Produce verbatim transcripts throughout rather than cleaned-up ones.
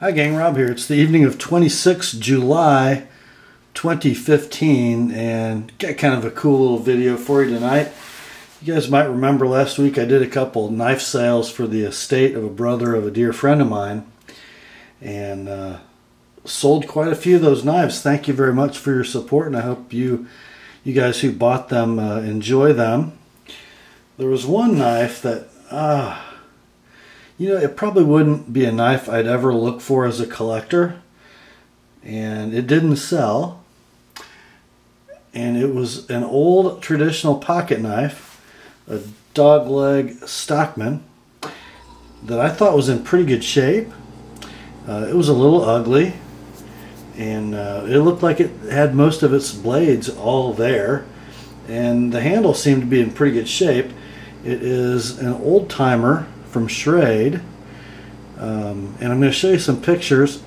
Hi gang, Rob here. It's the evening of twenty-sixth of July twenty fifteen and got kind of a cool little video for you tonight. You guys might remember last week I did a couple knife sales for the estate of a brother of a dear friend of mine and uh, sold quite a few of those knives. Thank you very much for your support, and I hope you you guys who bought them uh, enjoy them. There was one knife that ah. Uh, You know, it probably wouldn't be a knife I'd ever look for as a collector, and it didn't sell, and it was an old traditional pocket knife, a Dogleg Stockman, that I thought was in pretty good shape. Uh, it was a little ugly, and uh, it looked like it had most of its blades all there, and the handle seemed to be in pretty good shape. It is an Old Timer from Schrade, um, and I'm going to show you some pictures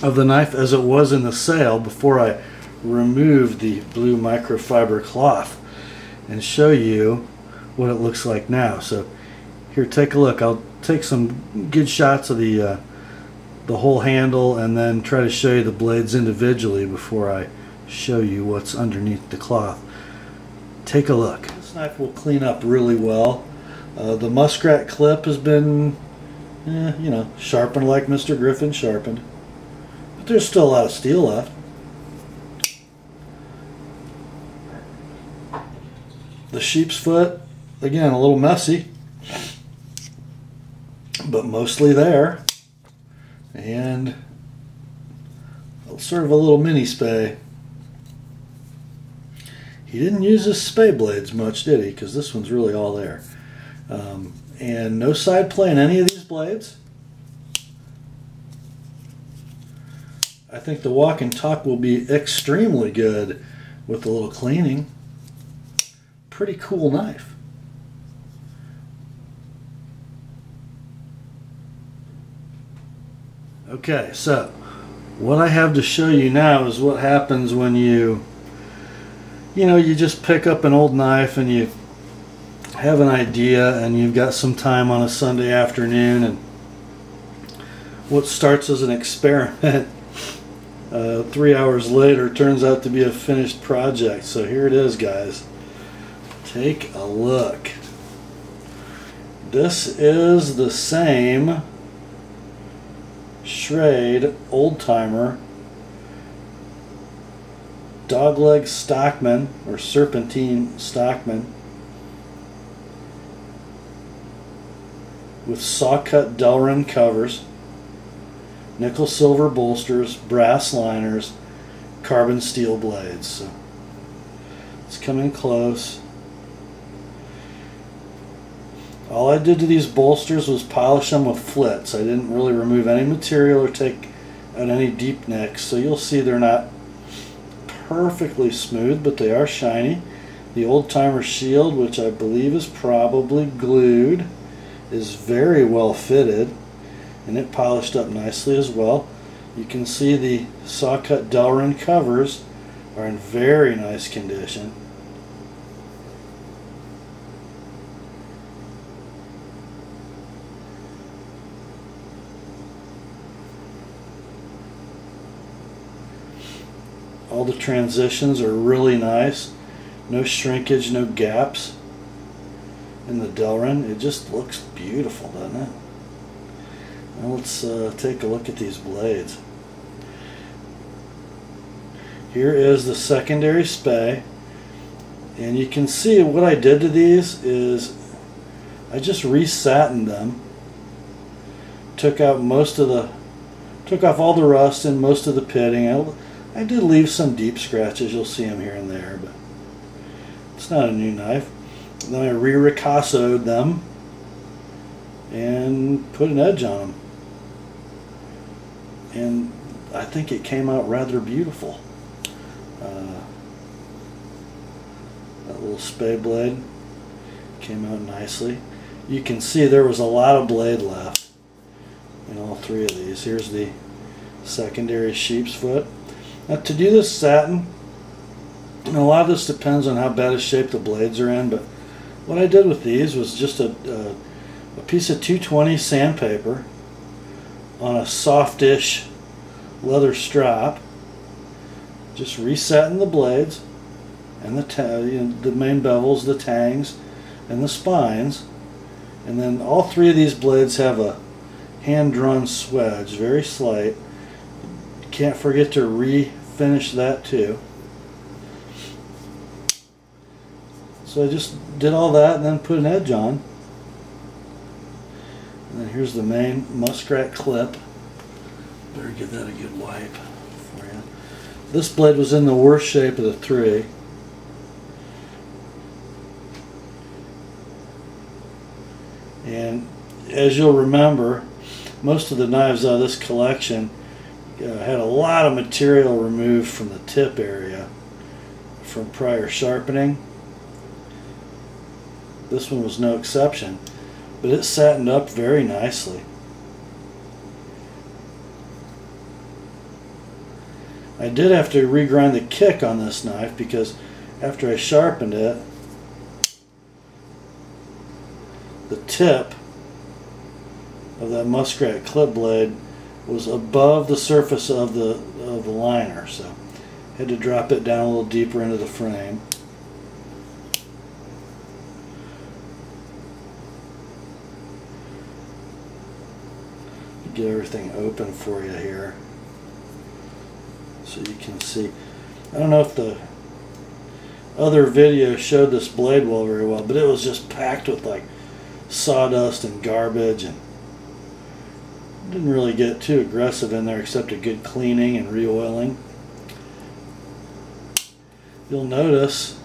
of the knife as it was in the sale before I remove the blue microfiber cloth and show you what it looks like now. So here, take a look. I'll take some good shots of the uh, the whole handle and then try to show you the blades individually before I show you what's underneath the cloth. Take a look. This knife will clean up really well. Uh, the muskrat clip has been, eh, you know, sharpened like Mister Griffin sharpened. But there's still a lot of steel left. The sheep's foot, again, a little messy, but mostly there. And sort of a little mini spay. He didn't use his spay blades much, did he? Because this one's really all there. Um, and no side play in any of these blades. I think the walk and talk will be extremely good with a little cleaning. Pretty cool knife. Okay, so what I have to show you now is what happens when you, you know, you just pick up an old knife and you have an idea and you've got some time on a Sunday afternoon, and what starts as an experiment uh, three hours later turns out to be a finished project. So here it is, guys. Take a look. This is the same Schrade Old Timer Dogleg Stockman or Serpentine Stockman with saw-cut delrin covers, nickel-silver bolsters, brass liners, carbon steel blades. So let's come in close. All I did to these bolsters was polish them with flitz. I didn't really remove any material or take out any deep nicks, so you'll see they're not perfectly smooth, but they are shiny. The Old Timer shield, which I believe is probably glued, is very well fitted, and it polished up nicely as well. You can see the saw-cut delrin covers are in very nice condition. All the transitions are really nice. No shrinkage, no gaps in the delrin. It just looks beautiful, doesn't it? Now let's uh, take a look at these blades. Here is the secondary spay, and you can see what I did to these is I just re-satined them, took out most of the took off all the rust and most of the pitting. I, I did leave some deep scratches, you'll see them here and there, but it's not a new knife. Then I re-ricassoed them and put an edge on them, and I think it came out rather beautiful. Uh, that little spay blade came out nicely. You can see there was a lot of blade left in all three of these. Here's the secondary sheep's foot. Now, to do this satin, and a lot of this depends on how bad a shape the blades are in, but what I did with these was just a, a, a piece of two twenty sandpaper on a softish leather strap, just resetting the blades and the ta you know, the main bevels, the tangs, and the spines. And then all three of these blades have a hand-drawn swedge, very slight. Can't forget to refinish that too. So I just did all that and then put an edge on. And then here's the main muskrat clip. Better give that a good wipe for you. This blade was in the worst shape of the three. And as you'll remember, most of the knives out of this collection uh, had a lot of material removed from the tip area from prior sharpening. This one was no exception, but it satined up very nicely. I did have to regrind the kick on this knife because after I sharpened it, the tip of that muskrat clip blade was above the surface of the of the liner, so I had to drop it down a little deeper into the frame. Get everything open for you here so you can see. I don't know if the other video showed this blade well very well, but it was just packed with like sawdust and garbage, and didn't really get too aggressive in there except a good cleaning and re-oiling. You'll notice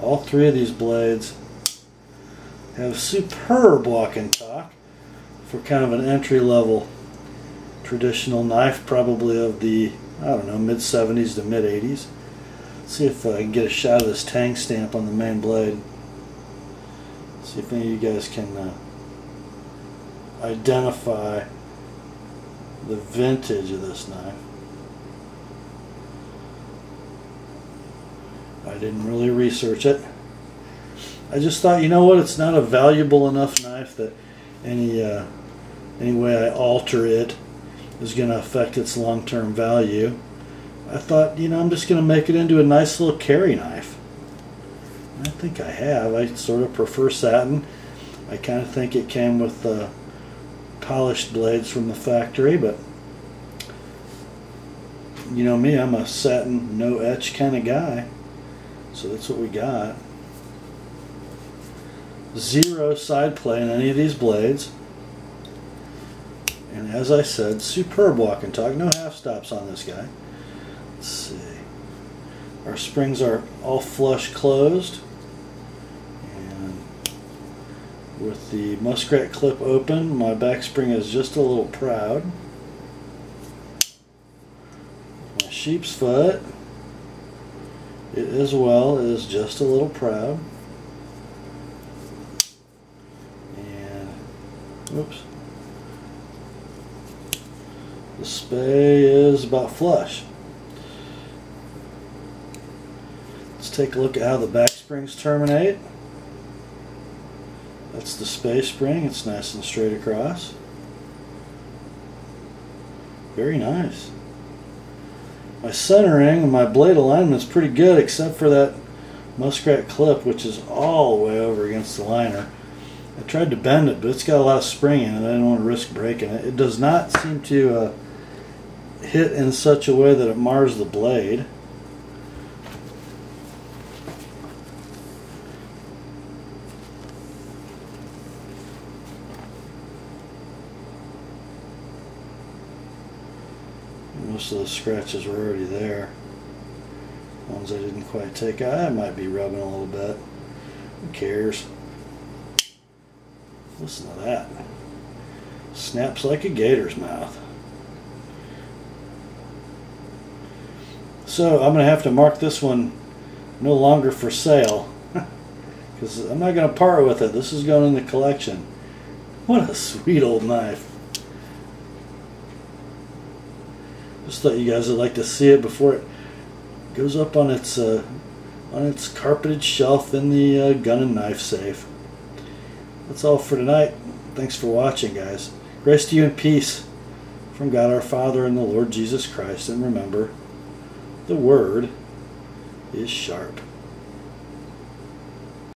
all three of these blades have superb walk and talk for kind of an entry-level traditional knife, probably of the, I don't know, mid seventies to mid eighties. Let's see if I can get a shot of this tang stamp on the main blade. See if any of you guys can uh, identify the vintage of this knife. I didn't really research it. I just thought, you know what, it's not a valuable enough knife that any uh, any way I alter it is going to affect its long-term value. I thought, you know, I'm just going to make it into a nice little carry knife. I think I have. I sort of prefer satin. I kind of think it came with uh, polished blades from the factory, but you know me, I'm a satin, no etch kind of guy. So that's what we got. Zero side play in any of these blades. And as I said, superb walk and talk. No half stops on this guy. Let's see. Our springs are all flush closed, and with the muskrat clip open, my back spring is just a little proud. My sheep's foot, it as well is just a little proud. And oops, the spay is about flush. Take a look at how the back springs terminate. That's the space spring. It's nice and straight across. Very nice. My centering and my blade alignment is pretty good except for that muskrat clip, which is all the way over against the liner. I tried to bend it, but it's got a lot of spring in it. I didn't want to risk breaking it. It does not seem to uh, hit in such a way that it mars the blade. Most of the scratches were already there. Ones I didn't quite take out, I might be rubbing a little bit. Who cares? Listen to that. Snaps like a gator's mouth. So I'm going to have to mark this one no longer for sale because I'm not going to part with it. This is going in the collection. What a sweet old knife. Just thought you guys would like to see it before it goes up on its uh, on its carpeted shelf in the uh, gun and knife safe. That's all for tonight. Thanks for watching, guys. Grace to you and peace. from God our Father and the Lord Jesus Christ. And remember, the word is sharp.